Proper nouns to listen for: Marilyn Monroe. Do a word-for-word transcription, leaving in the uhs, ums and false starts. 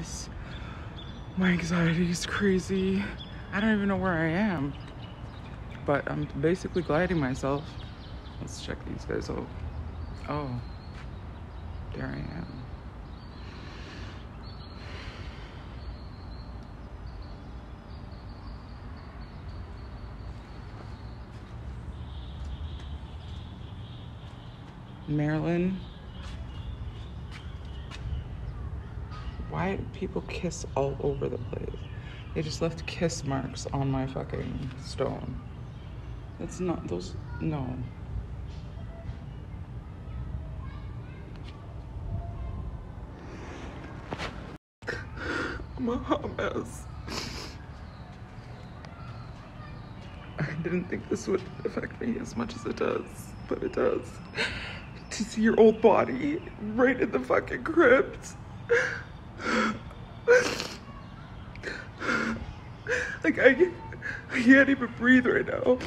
nervous. My anxiety is crazy. I don't even know where I am. But I'm basically gliding myself. Let's check these guys out. Oh, there I am. Marilyn. Why do people kiss all over the place? They just left kiss marks on my fucking stone. That's not those, no. I'm a hot mess. I didn't think this would affect me as much as it does, but it does. To see your old body right in the fucking crypt. Like I, I can't even breathe right now.